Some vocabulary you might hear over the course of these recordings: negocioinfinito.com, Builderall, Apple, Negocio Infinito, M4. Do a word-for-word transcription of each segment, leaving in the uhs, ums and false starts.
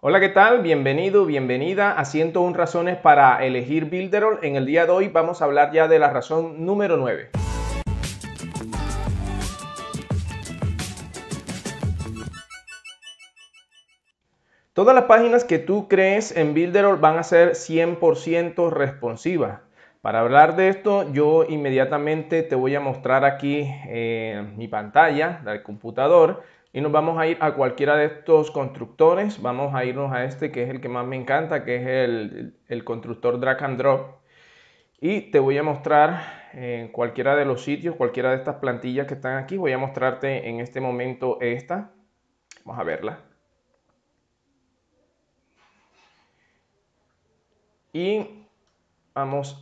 Hola, ¿qué tal? Bienvenido, bienvenida a ciento una razones para elegir Builderall. En el día de hoy vamos a hablar ya de la razón número nueve. Todas las páginas que tú crees en Builderall van a ser cien por ciento responsivas. Para hablar de esto, yo inmediatamente te voy a mostrar aquí eh, mi pantalla del computador y nos vamos a ir a cualquiera de estos constructores. Vamos a irnos a este que es el que más me encanta, que es el, el constructor drag and drop. Y te voy a mostrar en cualquiera de los sitios, cualquiera de estas plantillas que están aquí. Voy a mostrarte en este momento esta. Vamos a verla. Y vamos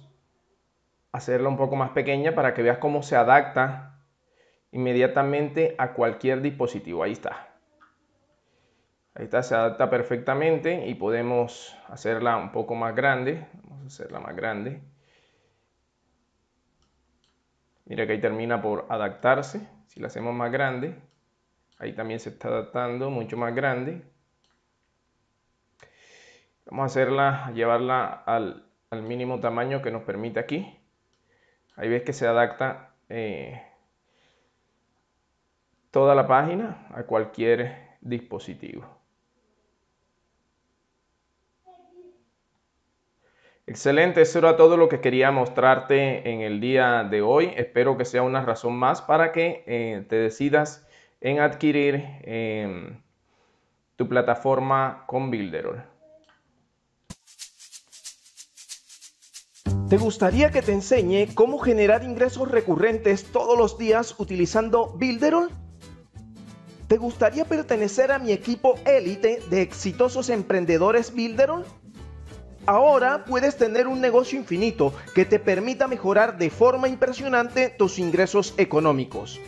a hacerla un poco más pequeña para que veas cómo se adapta inmediatamente a cualquier dispositivo. Ahí está. Ahí está, se adapta perfectamente y podemos hacerla un poco más grande. Vamos a hacerla más grande. Mira que ahí termina por adaptarse. Si la hacemos más grande, ahí también se está adaptando mucho más grande. Vamos a hacerla, a llevarla al, al mínimo tamaño que nos permite aquí. Ahí ves que se adapta eh, toda la página a cualquier dispositivo. Excelente, eso era todo lo que quería mostrarte en el día de hoy. Espero que sea una razón más para que eh, te decidas en adquirir eh, tu plataforma con Builderall. ¿Te gustaría que te enseñe cómo generar ingresos recurrentes todos los días utilizando Builderall? ¿Te gustaría pertenecer a mi equipo élite de exitosos emprendedores Builderall? Ahora puedes tener un negocio infinito que te permita mejorar de forma impresionante tus ingresos económicos.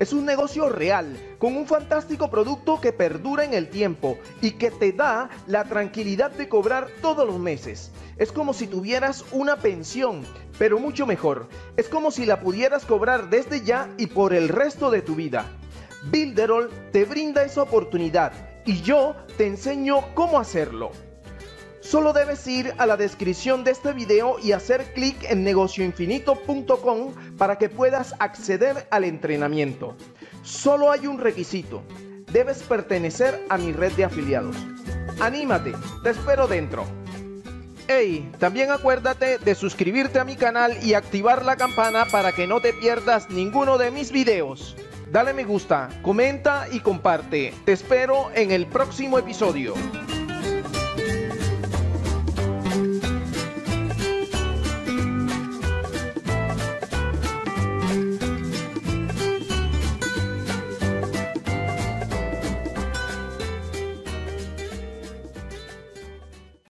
Es un negocio real, con un fantástico producto que perdura en el tiempo y que te da la tranquilidad de cobrar todos los meses. Es como si tuvieras una pensión, pero mucho mejor. Es como si la pudieras cobrar desde ya y por el resto de tu vida. Builderall te brinda esa oportunidad y yo te enseño cómo hacerlo. Solo debes ir a la descripción de este video y hacer clic en negocio infinito punto com para que puedas acceder al entrenamiento. Solo hay un requisito: debes pertenecer a mi red de afiliados. ¡Anímate! ¡Te espero dentro! ¡Hey! También acuérdate de suscribirte a mi canal y activar la campana para que no te pierdas ninguno de mis videos. Dale me gusta, comenta y comparte. Te espero en el próximo episodio.